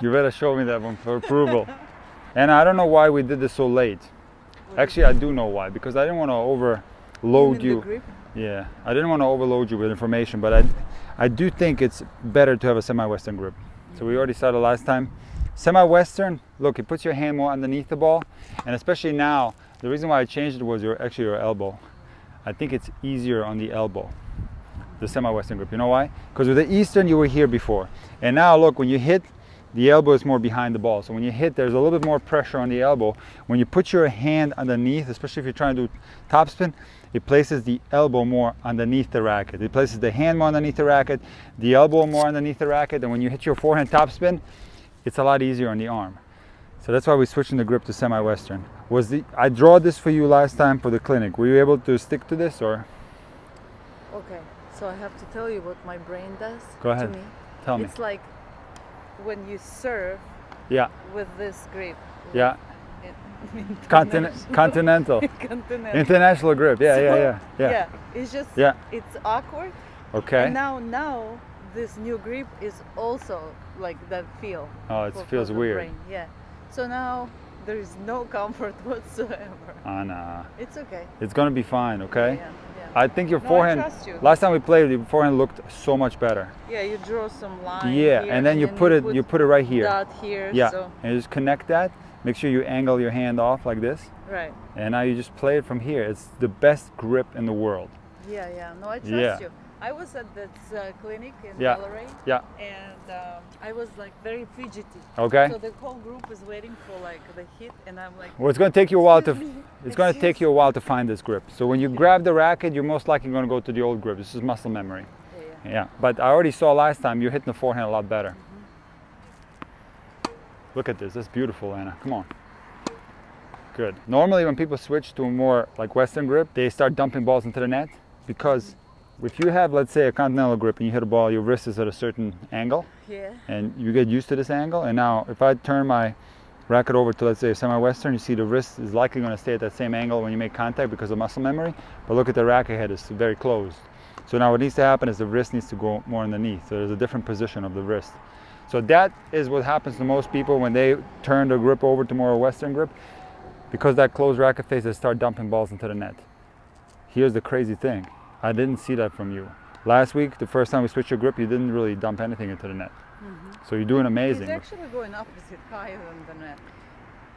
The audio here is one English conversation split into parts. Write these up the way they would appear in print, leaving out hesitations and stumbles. You better show me that one for approval. And I don't know why we did this so late. Actually, I do know why, because I didn't want to overload you. Yeah, I didn't want to overload you with information, but I do think it's better to have a semi-western grip. So we already started last time. Semi-western, look, it puts your hand more underneath the ball, and especially now, the reason why I changed it was actually your elbow. I think it's easier on the elbow, the semi-western grip. You know why? Because with the eastern, you were here before, and now look, when you hit, the elbow is more behind the ball. So when you hit, there's a little bit more pressure on the elbow. When you put your hand underneath, especially if you're trying to do topspin, it places the elbow more underneath the racket. It places the hand more underneath the racket, the elbow more underneath the racket. And when you hit your forehand topspin, it's a lot easier on the arm. So that's why we're switching the grip to semi-western. I draw this for you last time for the clinic. Were you able to stick to this or? Okay, so I have to tell you what my brain does. Go ahead. To me. Tell me. It's like, when you serve, yeah, with this grip, yeah, international grip, yeah, so, yeah. It's just, yeah, it's awkward. Okay. And now this new grip is also like that feel. Oh, it feels weird. Brain. Yeah. So now there is no comfort whatsoever. Anna. It's okay. It's gonna be fine. Okay. Yeah, yeah. I think your forehand, last time we played, your forehand looked so much better. Yeah, you draw some line. Yeah, here, and then you put it right here. Dot here. Yeah, so. And you just connect that. Make sure you angle your hand off like this. Right. And now you just play it from here. It's the best grip in the world. Yeah, yeah. No, I trust you. I was at this clinic in Mallorey. Yeah. And I was like very fidgety. Okay. So the whole group is waiting for like the hit, and I'm like. Well, it's going to take you a while to. It's going to take you a while to find this grip. So when you grab the racket, you're most likely going to go to the old grip. This is muscle memory. Yeah. Yeah. But I already saw last time you're hitting the forehand a lot better. Mm-hmm. Look at this. That's beautiful, Anna. Come on. Good. Normally, when people switch to a more like Western grip, they start dumping balls into the net because. Mm-hmm. If you have, let's say, a continental grip and you hit a ball, your wrist is at a certain angle, yeah, and you get used to this angle. And now, if I turn my racket over to, let's say, semi-western, you see the wrist is likely going to stay at that same angle when you make contact because of muscle memory. But look at the racket head; it's very closed. So now, what needs to happen is the wrist needs to go more underneath. So there's a different position of the wrist. So that is what happens to most people when they turn the grip over to more a Western grip, because that closed racket face, they start dumping balls into the net. Here's the crazy thing. I didn't see that from you. Last week, the first time we switched your grip, you didn't really dump anything into the net. Mm-hmm. So you're doing amazing. It's actually going opposite, higher than the net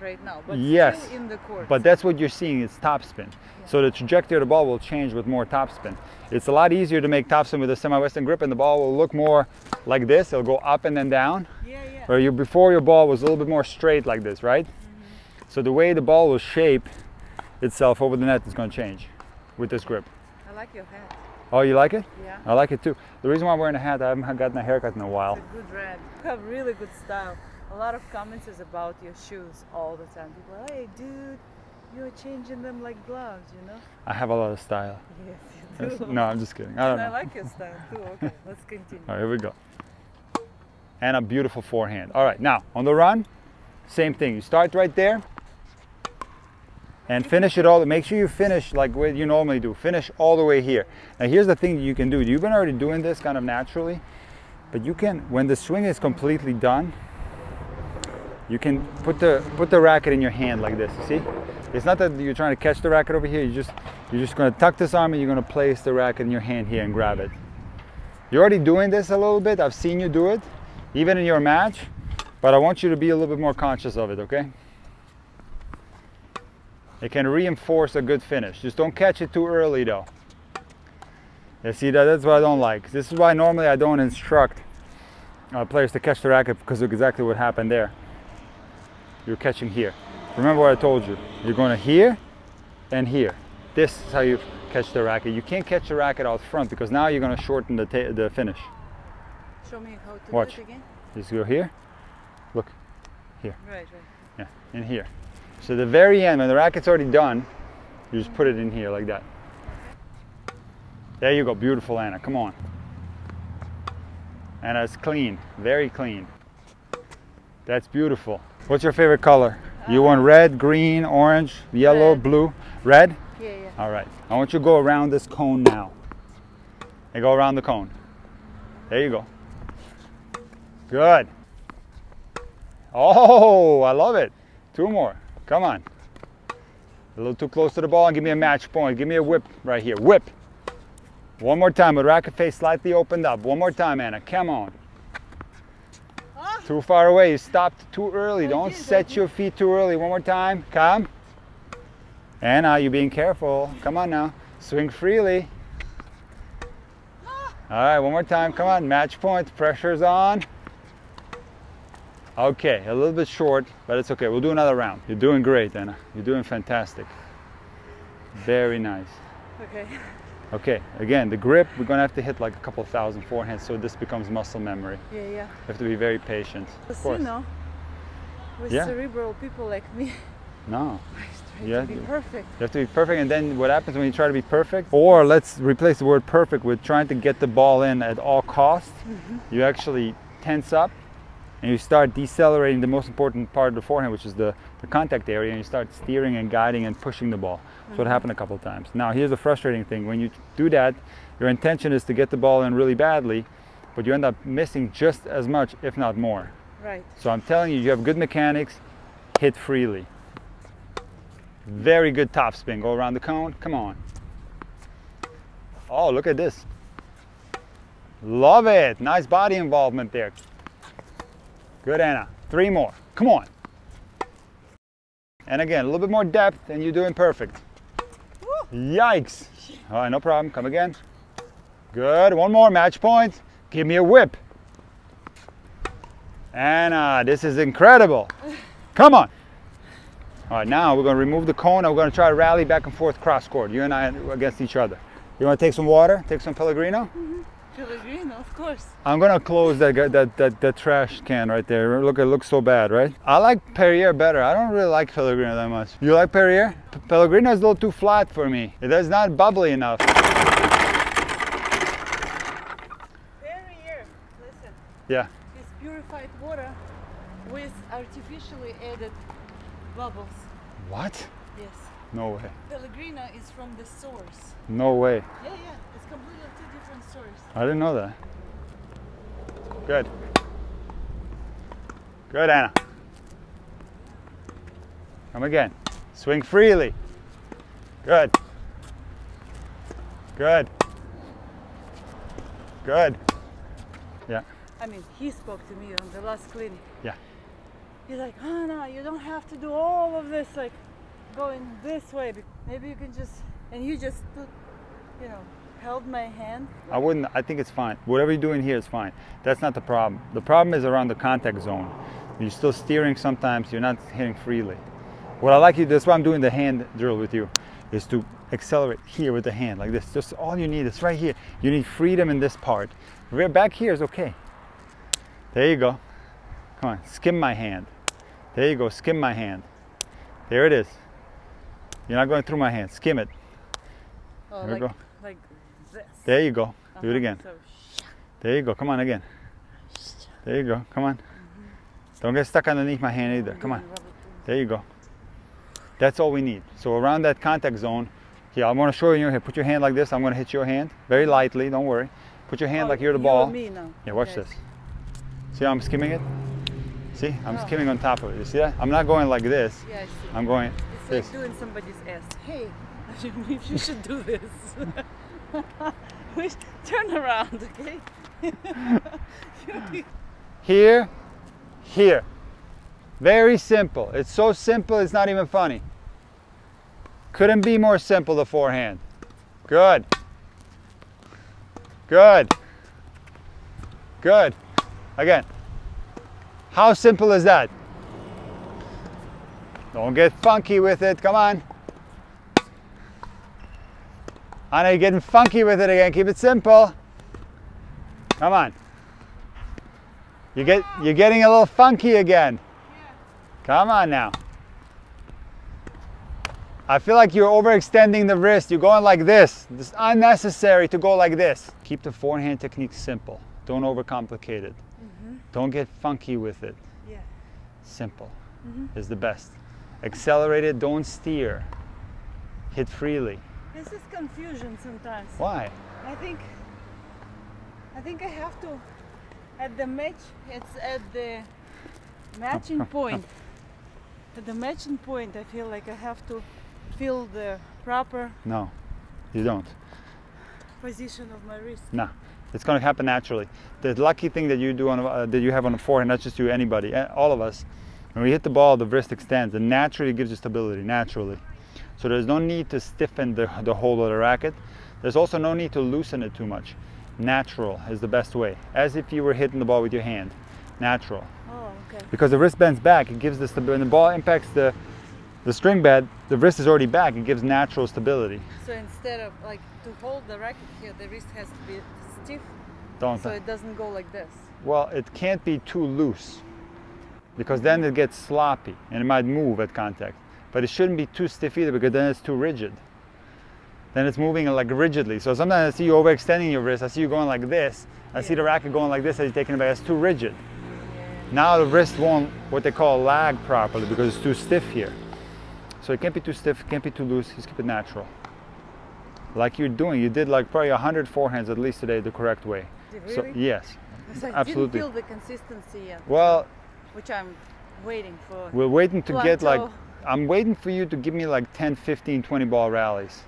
right now, but yes, still in the court. But that's what you're seeing, it's topspin. Yeah. So the trajectory of the ball will change with more topspin. It's a lot easier to make topspin with a semi-western grip, and the ball will look more like this. It'll go up and then down. Yeah, yeah. Where before your ball was a little bit more straight like this, right? Mm-hmm. So the way the ball will shape itself over the net is going to change with this grip. I like your hat. Oh, you like it? Yeah. I like it too. The reason why I'm wearing a hat, I haven't gotten a haircut in a while. It's a good red. You have really good style. A lot of comments is about your shoes all the time. People are, hey, dude, you're changing them like gloves, you know? I have a lot of style. Yes, you do. No, I'm just kidding. I don't know. I like your style too. Okay, let's continue. All right, here we go. And a beautiful forehand. All right, now, on the run, same thing. You start right there. And finish it all. Make sure you finish like what you normally do. Finish all the way here. Now here's the thing that you can do. You've been already doing this kind of naturally, but you can, when the swing is completely done, you can put the racket in your hand like this. You see? It's not that you're trying to catch the racket over here. You're just going to tuck this arm and you're going to place the racket in your hand here and grab it. You're already doing this a little bit. I've seen you do it, even in your match. But I want you to be a little bit more conscious of it. Okay? It can reinforce a good finish. Just don't catch it too early though. You see, that's what I don't like. This is why normally I don't instruct players to catch the racket, because of exactly what happened there. You're catching here. Remember what I told you. You're going to here and here. This is how you catch the racket. You can't catch the racket out front because now you're going to shorten the finish. Show me how to do it again. Just go here. Look. Here. Right, right. Yeah, in here. So the very end, when the racket's already done, you just put it in here like that. There you go, beautiful, Anna, come on. Anna, it's clean, very clean. That's beautiful. What's your favorite color? You want red, green, orange, yellow, blue? Red? Yeah, yeah. All right, I want you to go around this cone now. And go around the cone. There you go. Good. Oh, I love it. Two more. Come on. A little too close to the ball and give me a match point. Give me a whip right here. Whip. One more time with racket face slightly opened up. One more time, Anna. Come on. Oh. Too far away. You stopped too early. Don't set your feet too early. One more time. Come. Anna, you're being careful. Come on now. Swing freely. Oh. All right, one more time. Come on. Match point. Pressure's on. Okay, a little bit short, but it's okay. We'll do another round. You're doing great, Anna. You're doing fantastic. Very nice. Okay. Okay, again, the grip, we're going to have to hit like a couple thousand forehands, so this becomes muscle memory. Yeah, yeah. You have to be very patient. Of course. You know, with cerebral people like me. No. I try to be perfect. You have to be perfect, and then what happens when you try to be perfect, or let's replace the word perfect with trying to get the ball in at all costs, you actually tense up. And you start decelerating the most important part of the forehand, which is the contact area, and you start steering and guiding and pushing the ball. So it happened a couple of times. Now here's the frustrating thing. When you do that, your intention is to get the ball in really badly, but you end up missing just as much, if not more. Right. So I'm telling you, you have good mechanics, hit freely. Very good topspin. Go around the cone. Come on. Oh, look at this. Love it. Nice body involvement there. Good, Anna. Three more. Come on. And again, a little bit more depth, and you're doing perfect. Woo. Yikes. All right, no problem. Come again. Good. One more. Match point. Give me a whip. Anna, this is incredible. Come on. All right, now we're going to remove the cone, and we're going to try to rally back and forth cross court. You and I against each other. You want to take some water? Take some Pellegrino? Mm-hmm. Pellegrino, of course. I'm gonna close that trash can right there. Look, it looks so bad, right? I like Perrier better. I don't really like Pellegrino that much. You like Perrier? Pellegrino is a little too flat for me. It's not bubbly enough. Perrier, listen. Yeah. It's purified water with artificially added bubbles. What? Yes. No way. Pellegrino is from the source. No way. Yeah, yeah. It's completely two different sources. I didn't know that. Good. Good, Anna. Come again. Swing freely. Good. Good. Good. Yeah. I mean, he spoke to me on the last clinic. Yeah. He's like, oh, no, you don't have to do all of this. Like, going this way, maybe you can just, and you just, you know, held my hand. I wouldn't, I think it's fine. Whatever you're doing here is fine. That's not the problem. The problem is around the contact zone. You're still steering sometimes, you're not hitting freely. What I like you, that's why I'm doing the hand drill with you, is to accelerate here with the hand, like this. Just all you need, it's right here. You need freedom in this part. We're back here is okay. There you go. Come on, skim my hand. There you go, skim my hand. There it is. You're not going through my hand. Skim it. Oh, there you go. Like this. There you go. Do it again. So, there you go. Come on again. There you go. Come on. Don't get stuck underneath my hand either. Come on. There you go. That's all we need. So around that contact zone, here, I'm going to show you in your hand. Put your hand like this. I'm going to hit your hand very lightly. Don't worry. Put your hand like you're the ball. Me now. Yeah, watch this. See how I'm skimming it? See? I'm skimming on top of it. You see that? I'm not going like this. Yeah, I see. I'm going... It's like doing somebody's ass. Hey, you should do this. Turn around, okay? Here, here. Very simple. It's so simple, it's not even funny. Couldn't be more simple, the forehand. Good. Good. Good. Again. How simple is that? Don't get funky with it, come on. Anna, you're getting funky with it again, keep it simple. Come on. You're getting a little funky again. Come on now. I feel like you're overextending the wrist, you're going like this. It's unnecessary to go like this. Keep the forehand technique simple. Don't overcomplicate it. Don't get funky with it. Yeah. Simple is the best. Accelerate it, don't steer. Hit freely. This is confusion sometimes. Why? I think I have to, at the match, it's at the Matching point. At the matching point, I feel like I have to feel the proper... No, you don't. Position of my wrist. No, it's going to happen naturally. The lucky thing that you do on that you have on the forehand, not just you, anybody, all of us, when we hit the ball, the wrist extends and naturally gives you stability, naturally. So there's no need to stiffen the hold of the racket. There's also no need to loosen it too much. Natural is the best way, as if you were hitting the ball with your hand. Natural. Oh, okay. Because the wrist bends back, it gives the stability. When the ball impacts the string bed, the wrist is already back, it gives natural stability. So instead of like to hold the racket here, the wrist has to be stiff, so it doesn't go like this. Well, it can't be too loose, because then it gets sloppy and it might move at contact. But it shouldn't be too stiff either, because then it's too rigid. Then it's moving like rigidly. So sometimes I see you overextending your wrist, I see you going like this, I see the racket going like this as you're taking it back, it's too rigid. Now the wrist won't, what they call, lag properly, because it's too stiff here. So it can't be too stiff, it can't be too loose, just keep it natural. Like you're doing, you did like probably 100 forehands at least today the correct way. Really? So, yes, so absolutely. I didn't feel the consistency yet. Well, which I'm waiting for. We're waiting to get like, I'm waiting for you to give me like 10, 15, 20 ball rallies.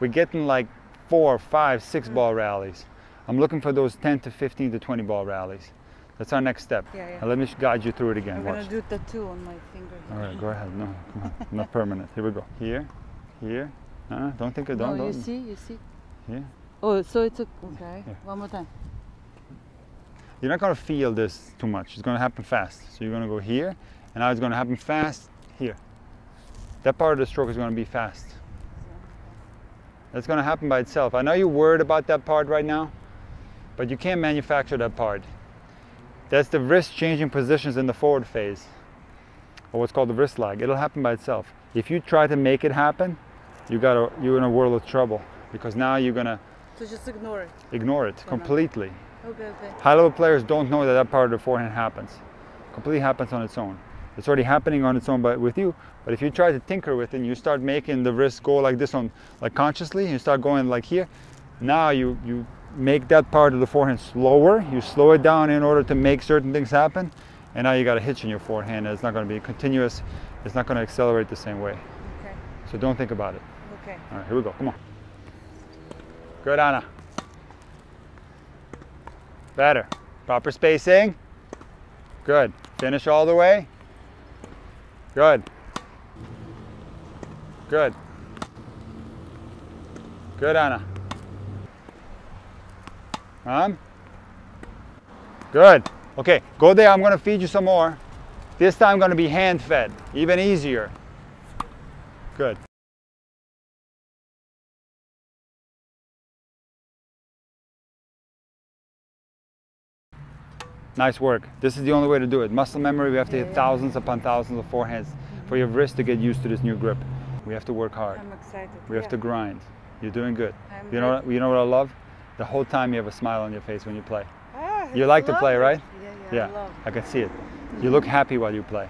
We're getting like 4, 5, 6 ball rallies. I'm looking for those 10 to 15 to 20 ball rallies. That's our next step. Yeah, yeah. Now let me guide you through it again. I'm going to do tattoo on my finger. All right, go ahead. No, come on. Not permanent. Here we go. Here, here. No, don't think I don't. No, you see, you see. Here. Oh, so it's okay. Here. One more time. You're not going to feel this too much. It's going to happen fast. So you're going to go here, and now it's going to happen fast here. That part of the stroke is going to be fast. That's going to happen by itself. I know you're worried about that part right now, but you can't manufacture that part. That's the wrist changing positions in the forward phase, or what's called the wrist lag. It'll happen by itself. If you try to make it happen, you're in a world of trouble, because now you're gonna... So just ignore it. Ignore it completely. Okay, okay. High level players don't know that that part of the forehand happens. Completely happens on its own. It's already happening on its own with you, but if you try to tinker with it and you start making the wrist go like this on, like consciously, you start going like here, now you make that part of the forehand slower, you slow it down in order to make certain things happen, and now you got a hitch in your forehand, and it's not going to be continuous, it's not going to accelerate the same way. Okay. So don't think about it. Okay. All right, here we go, come on. Good, Anna. Better. Proper spacing. Good. Finish all the way. Good. Good. Good, Anna. Good. Okay, go there. I'm going to feed you some more. This time going to be hand fed, even easier. Good. Nice work. This is the only way to do it. Muscle memory, we have to hit thousands upon thousands of forehands for your wrist to get used to this new grip. We have to work hard. I'm excited. We have to grind. You're doing good. You know what I love? The whole time you have a smile on your face when you play. You like to play, right? Yeah, I can see it. You look happy while you play.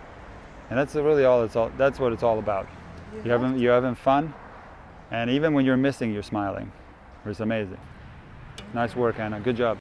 And that's really all that's what it's all about. You're having fun, and even when you're missing, you're smiling. It's amazing. Nice work, Anna. Good job.